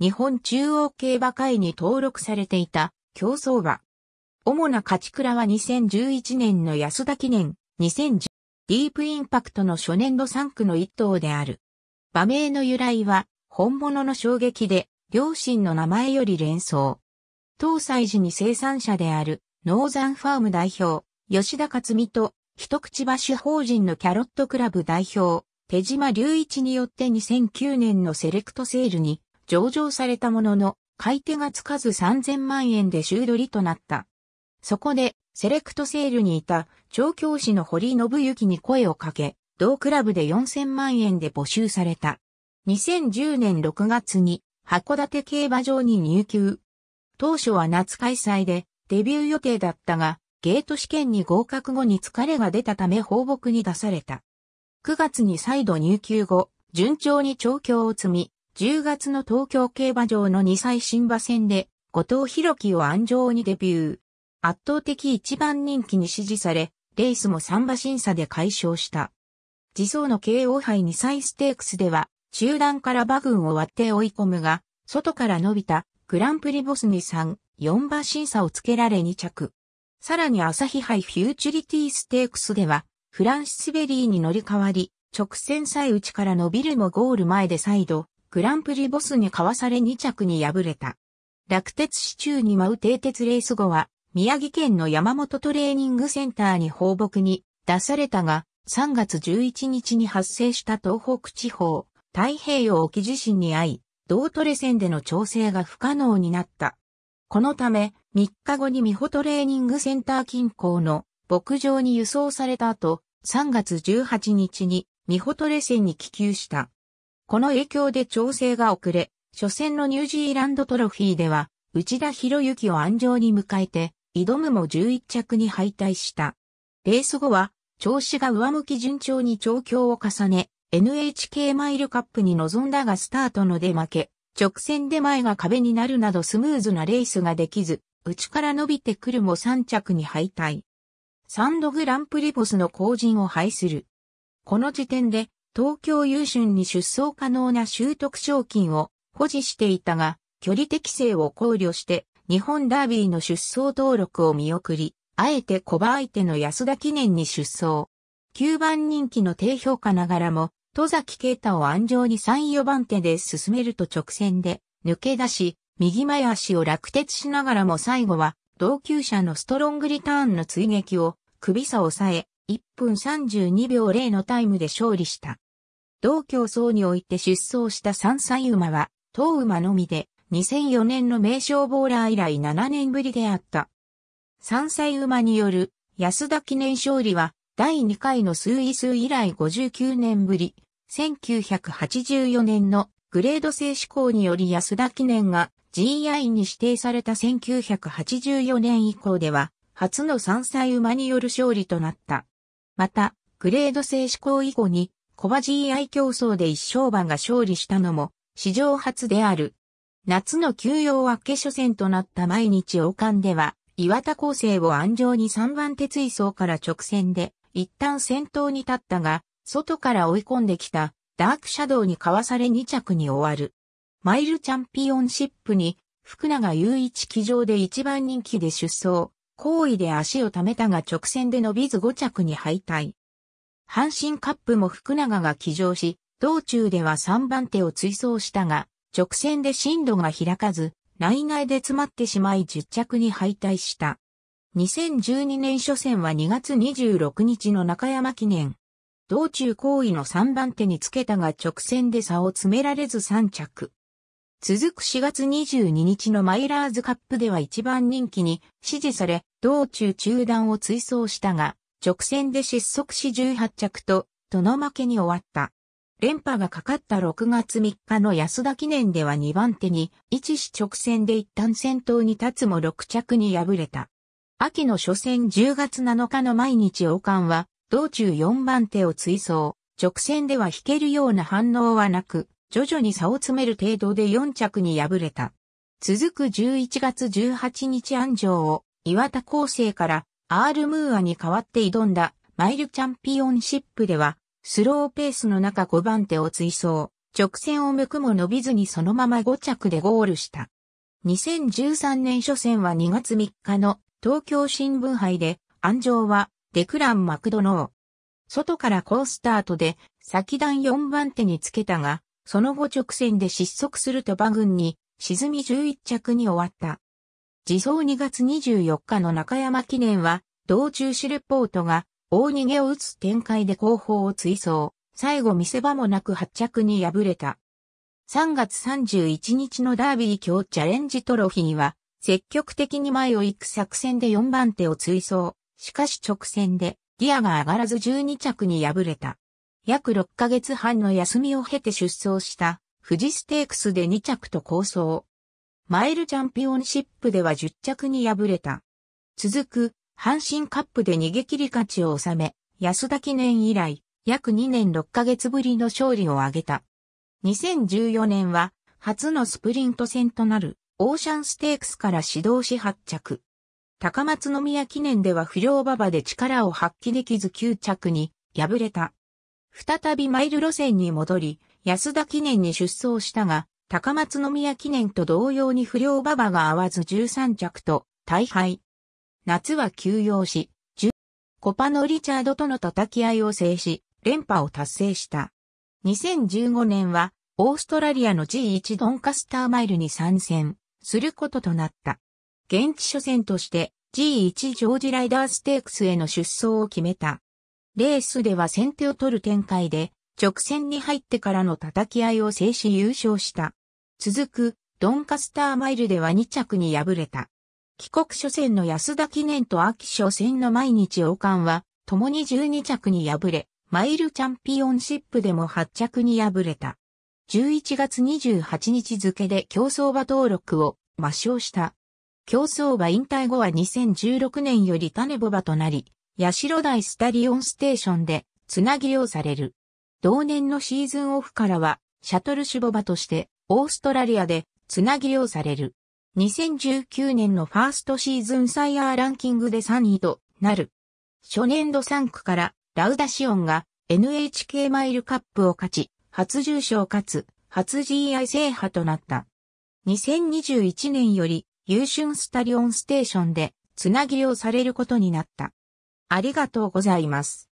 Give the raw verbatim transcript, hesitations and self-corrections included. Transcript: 日本中央競馬会に登録されていた競走馬。主な勝ち鞍はにせんじゅういちねんの安田記念、にせんじゅうディープインパクトの初年度さんくのいっ頭である。馬名の由来は本物の衝撃で両親の名前より連想。東西寺に生産者であるノーザンファーム代表、吉田勝美と一口橋法人のキャロットクラブ代表、手島隆一によってにせんきゅうねんのセレクトセールに上場されたものの、買い手がつかずさんぜんまんえんで終取りとなった。そこで、セレクトセールにいた調教師の堀信之に声をかけ、同クラブでよんせんまんえんで募集された。にせんじゅうねんろくがつに函館競馬場に入厩。当初は夏開催でデビュー予定だったが、ゲート試験に合格後に疲れが出たため放牧に出された。くがつに再度入厩後、順調に調教を積み、じゅうがつの東京競馬場のにさい新馬戦で、後藤弘樹を鞍上にデビュー。圧倒的一番人気に支持され、レースもさん馬審査で快勝した。次走の京王杯にさいステークスでは、中団から馬群を割って追い込むが、外から伸びたグランプリボスにさん、よん馬審査をつけられにちゃく。さらに朝日杯フューチュリティステークスでは、フランシスベリーに乗り換わり、直線最内から伸びるもゴール前で再度、グランプリボスにかわされにちゃくに敗れた。落鉄市中に舞う蹄鉄レース後は、宮城県の山本トレーニングセンターに放牧に出されたが、さんがつじゅういちにちに発生した東北地方、太平洋沖地震に遭い、同トレ線での調整が不可能になった。このため、みっかごに美保トレーニングセンター近郊の牧場に輸送された後、さんがつじゅうはちにちに美保トレ線に帰厩した。この影響で調整が遅れ、初戦のニュージーランドトロフィーでは、内田博之を鞍上に迎えて、挑むもじゅういっちゃくに敗退した。レース後は、調子が上向き順調に調教を重ね、エヌエイチケー マイルカップに臨んだがスタートの出負け、直線で前が壁になるなどスムーズなレースができず、内から伸びてくるもさんちゃくに敗退。さんどグランプリボスの後陣を拝する。この時点で、東京優駿に出走可能な習得賞金を保持していたが、距離適性を考慮して、日本ダービーの出走登録を見送り、あえて小馬相手の安田記念に出走。きゅうばんにんきの低評価ながらも、戸崎圭太を鞍上にさん、よんばんてで進めると直線で抜け出し、右前足を落鉄しながらも最後は、同厩舎のストロングリターンの追撃を首差抑え、いっぷんさんじゅうにびょうゼロのタイムで勝利した。同競走において出走したさんさい馬は、当馬のみで、にせんよねんの名勝ボーラー以来ななねんぶりであった。さんさい馬による安田記念勝利はだいにかいのスーイス以来ごじゅうきゅうねんぶり、せんきゅうひゃくはちじゅうよねんのグレード制施行により安田記念が ジーアイ に指定されたせんきゅうひゃくはちじゅうよねん以降では初のさんさい馬による勝利となった。また、グレード制施行以後に小馬 ジーアイ 競争で一勝馬が勝利したのも史上初である。夏の休養明け初戦となった毎日王冠では、岩田康生を鞍上にさんばんて追走から直線で、一旦先頭に立ったが、外から追い込んできた、ダークシャドウにかわされにちゃくに終わる。マイルチャンピオンシップに、福永祐一騎乗でいちばんにんきで出走、好位で足を溜めたが直線で伸びずごちゃくに敗退。阪神カップも福永が騎乗し、道中ではさんばんてを追走したが、直線で進路が開かず、ライン内で詰まってしまいじゅっちゃくに敗退した。にせんじゅうにねん初戦はにがつにじゅうろくにちの中山記念。道中好位のさんばんてにつけたが直線で差を詰められずさんちゃく。続くしがつにじゅうににちのマイラーズカップではいちばんにんきに支持され、道中中団を追走したが、直線で失速しじゅうはっちゃくと、との負けに終わった。連覇がかかったろくがつみっかの安田記念ではにばんてに位置し直線で一旦先頭に立つもろくちゃくに敗れた。秋の初戦じゅうがつなのかの毎日王冠は道中よんばんてを追走、直線では引けるような反応はなく、徐々に差を詰める程度でよんちゃくに敗れた。続くじゅういちがつじゅうはちにち鞍上を岩田康生からアールムーアに代わって挑んだマイルチャンピオンシップでは、スローペースの中ごばんてを追走、直線を向くも伸びずにそのままご着でゴールした。にせんじゅうさんねん初戦はにがつみっかの東京新聞杯で、鞍上はデクラン・マクドノー。外から好スタートで先団よんばんてにつけたが、その後直線で失速すると馬群に沈みじゅういっちゃくに終わった。次走にがつにじゅうよっかの中山記念は、道中シルポートが大逃げを打つ展開で後方を追走、最後見せ場もなくはっちゃくに敗れた。さんがつさんじゅういちにちのダービー京チャレンジトロフィーは、積極的に前を行く作戦でよんばんてを追走、しかし直線でギアが上がらずじゅうにちゃくに敗れた。約ろっかげつはんの休みを経て出走した、富士ステークスでにちゃくと好走。マイルチャンピオンシップではじゅっちゃくに敗れた。続く、阪神カップで逃げ切り勝ちを収め、安田記念以来、約にねんろっかげつぶりの勝利を挙げた。にせんじゅうよねんは、初のスプリント戦となる、オーシャンステークスから始動しはっちゃく。高松宮記念では不良馬場で力を発揮できずきゅうちゃくに、敗れた。再びマイル路線に戻り、安田記念に出走したが、高松宮記念と同様に不良馬場が合わずじゅうさんちゃくと大敗。夏は休養し、コパのリチャードとの叩き合いを制し、連覇を達成した。にせんじゅうごねんは、オーストラリアの ジーワン ドンカスターマイルに参戦することとなった。現地初戦として、ジーワン ジョージライダーステークスへの出走を決めた。レースでは先手を取る展開で、直線に入ってからの叩き合いを制し優勝した。続く、ドンカスターマイルではにちゃくに敗れた。帰国初戦の安田記念と秋初戦の毎日王冠は、共にじゅうにちゃくに敗れ、マイルチャンピオンシップでもはっちゃくに敗れた。じゅういちがつにじゅうはちにち付で競走馬登録を抹消した。競走馬引退後はにせんじゅうろくねんより種牡馬となり、社台スタリオンステーションでつなぎをされる。同年のシーズンオフからは、シャトル種牡馬として、オーストラリアで、つなぎをされる。にせんじゅうきゅうねんのファーストシーズンサイヤーランキングでさんいとなる。初年度さんくから、ラウダシオンが、エヌエイチケー マイルカップを勝ち、初重賞かつ、初 ジーワン 制覇となった。にせんにじゅういちねんより、優駿スタリオンステーションで、つなぎをされることになった。ありがとうございます。